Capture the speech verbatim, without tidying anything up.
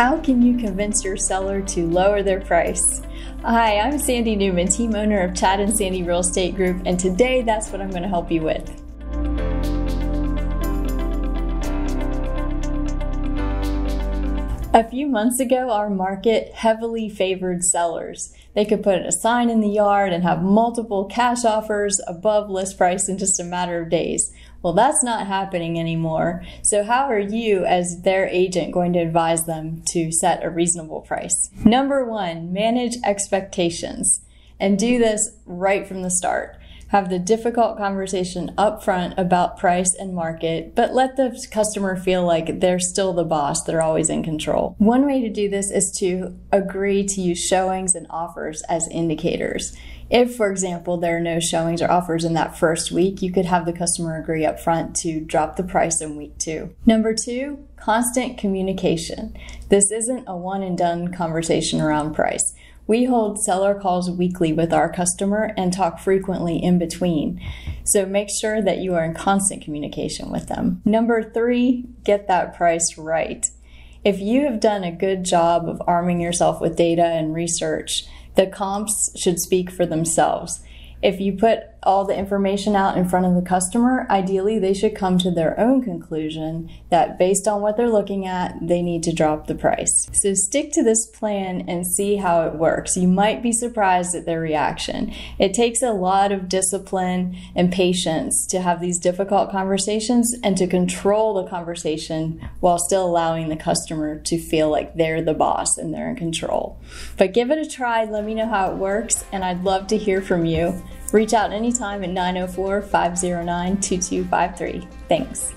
How can you convince your seller to lower their price? Hi, I'm Sandy Neumann, team owner of Chad and Sandy Real Estate Group, and today that's what I'm going to help you with. A few months ago, our market heavily favored sellers. They could put a sign in the yard and have multiple cash offers above list price in just a matter of days. Well, that's not happening anymore. So how are you, as their agent, going to advise them to set a reasonable price? Number one, manage expectations, and do this right from the start. Have the difficult conversation up front about price and market, but let the customer feel like they're still the boss, they're always in control. One way to do this is to agree to use showings and offers as indicators. If, for example, there are no showings or offers in that first week, you could have the customer agree up front to drop the price in week two. Number two, constant communication. This isn't a one and done conversation around price. We hold seller calls weekly with our customer and talk frequently in between. So make sure that you are in constant communication with them. Number three, get that price right. If you have done a good job of arming yourself with data and research, the comps should speak for themselves. If you put all the information out in front of the customer, ideally they should come to their own conclusion that based on what they're looking at, they need to drop the price. So stick to this plan and see how it works. You might be surprised at their reaction. It takes a lot of discipline and patience to have these difficult conversations and to control the conversation while still allowing the customer to feel like they're the boss and they're in control. But give it a try, let me know how it works, and I'd love to hear from you. Reach out anytime at nine oh four, five oh nine, two two five three. Thanks.